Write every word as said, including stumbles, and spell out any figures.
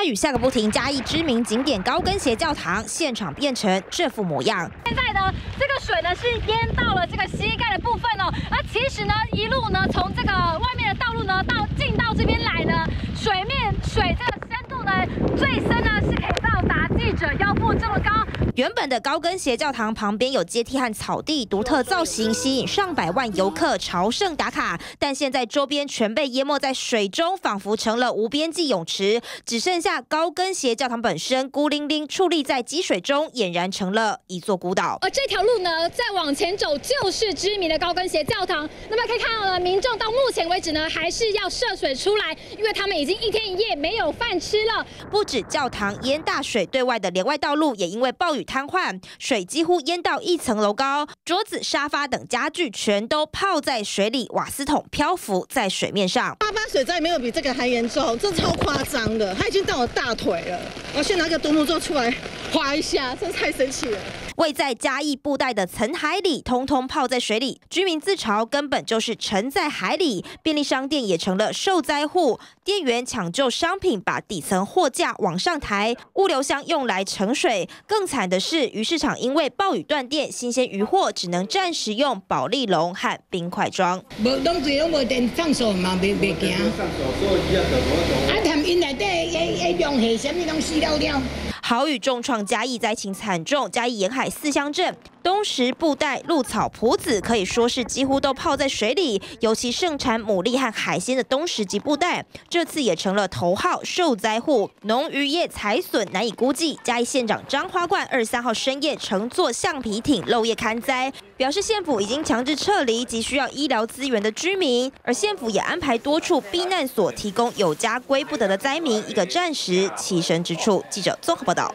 大雨下个不停，嘉义知名景点高跟鞋教堂现场变成这副模样。现在呢，这个水呢是淹到了这个膝盖的部分哦。而其实呢，一路呢从这个外面的道路呢到进到这边来呢，水面水这个深度呢最深呢是可以到达记者腰部这么高。 原本的高跟鞋教堂旁边有阶梯和草地，独特造型吸引上百万游客朝圣打卡。但现在周边全被淹没在水中，仿佛成了无边际泳池，只剩下高跟鞋教堂本身孤零零矗立在积水中，俨然成了一座孤岛。而这条路呢，再往前走就是知名的高跟鞋教堂。那么可以看到呢，民众到目前为止呢，还是要涉水出来，因为他们已经一天一夜没有饭吃了。不止教堂淹大水，对外的连外道路也因为暴雨 瘫痪，水几乎淹到一层楼高，桌子、沙发等家具全都泡在水里，瓦斯桶漂浮在水面上。沙发水灾没有比这个还严重，这超夸张的，它已经到我大腿了。我先拿个独木舟出来划一下，这太神奇了。位在嘉义布袋的层海里，通通泡在水里，居民自嘲根本就是沉在海里。便利商店也成了受灾户，店员抢救商品，把底层货架往上抬，物流箱用来盛水，更惨的 是鱼市场因为暴雨断电，新鲜鱼货只能暂时用保丽龙和冰块装。无拢只用无电上手嘛，袂袂行。啊，含因内底迄迄用系啥物拢死了了。豪雨重创嘉义，灾情惨重，嘉义沿海四乡镇。 东石、布袋、鹿草、埔子可以说是几乎都泡在水里，尤其盛产牡蛎和海鲜的东石及布袋，这次也成了头号受灾户。农渔业财损难以估计。嘉义县长张花冠二十三号深夜乘坐橡皮艇漏夜勘灾，表示县府已经强制撤离急需要医疗资源的居民，而县府也安排多处避难所提供有家归不得的灾民一个暂时栖身之处。记者综合报道。